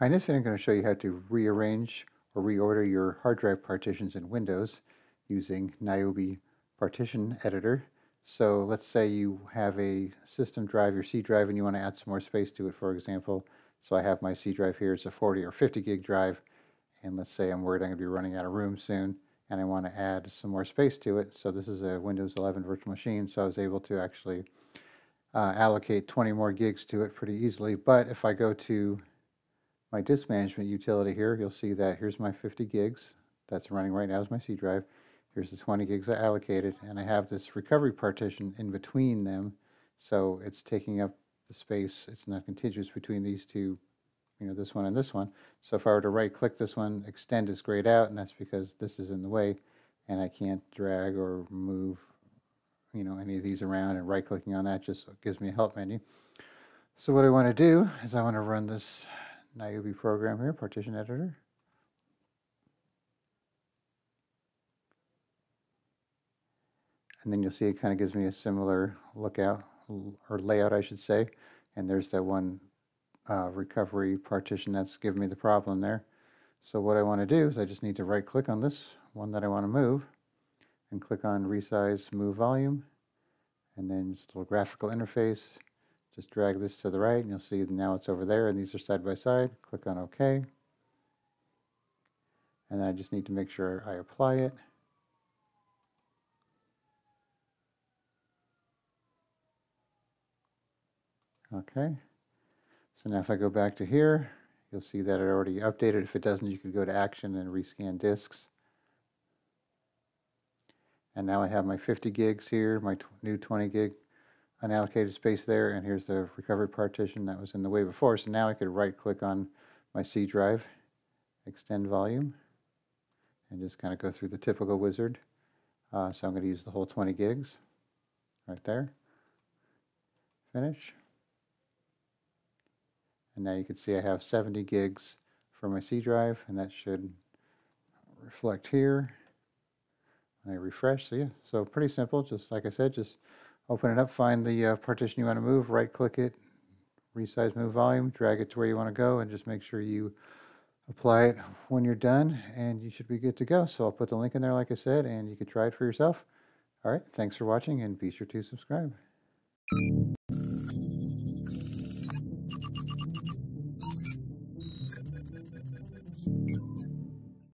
Hi, in this video I'm going to show you how to rearrange or reorder your hard drive partitions in Windows using Niubi Partition Editor. So let's say you have a system drive, your C drive, and you want to add some more space to it, for example. So I have my C drive here, it's a 40 or 50 gig drive, and let's say I'm worried I'm going to be running out of room soon, and I want to add some more space to it. So this is a Windows 11 virtual machine, so I was able to actually allocate 20 more gigs to it pretty easily. But if I go to my disk management utility here, you'll see that here's my 50 gigs that's running right now is my C drive. Here's the 20 gigs I allocated, and I have this recovery partition in between them, so it's taking up the space. It's not contiguous between these two, you know, this one and this one. So if I were to right click this one, extend is grayed out, and that's because this is in the way and I can't drag or move, you know, any of these around, and right clicking on that just gives me a help menu. So what I want to do is I want to run this Niubi program here, partition editor. And then you'll see it kind of gives me a similar lookout, or layout I should say. And there's that one recovery partition that's giving me the problem there. So what I want to do is I just need to right click on this one that I want to move and click on resize, move volume, and then just a little graphical interface. Just drag this to the right and you'll see now it's over there and these are side by side. Click on OK. And then I just need to make sure I apply it. OK. So now if I go back to here, you'll see that it already updated. If it doesn't, you can go to Action and Rescan Disks. And now I have my 50 gigs here, my new 20 gig unallocated space there, and here's the recovery partition that was in the way before. So now I could right click on my C drive, extend volume, and just kind of go through the typical wizard. So I'm going to use the whole 20 gigs right there. Finish. And now you can see I have 70 gigs for my C drive, and that should reflect here. And I refresh. So yeah, so pretty simple. Just like I said, just open it up, find the partition you want to move, right-click it, resize, move volume, drag it to where you want to go, and just make sure you apply it when you're done, and you should be good to go. So I'll put the link in there, like I said, and you can try it for yourself. All right, thanks for watching, and be sure to subscribe.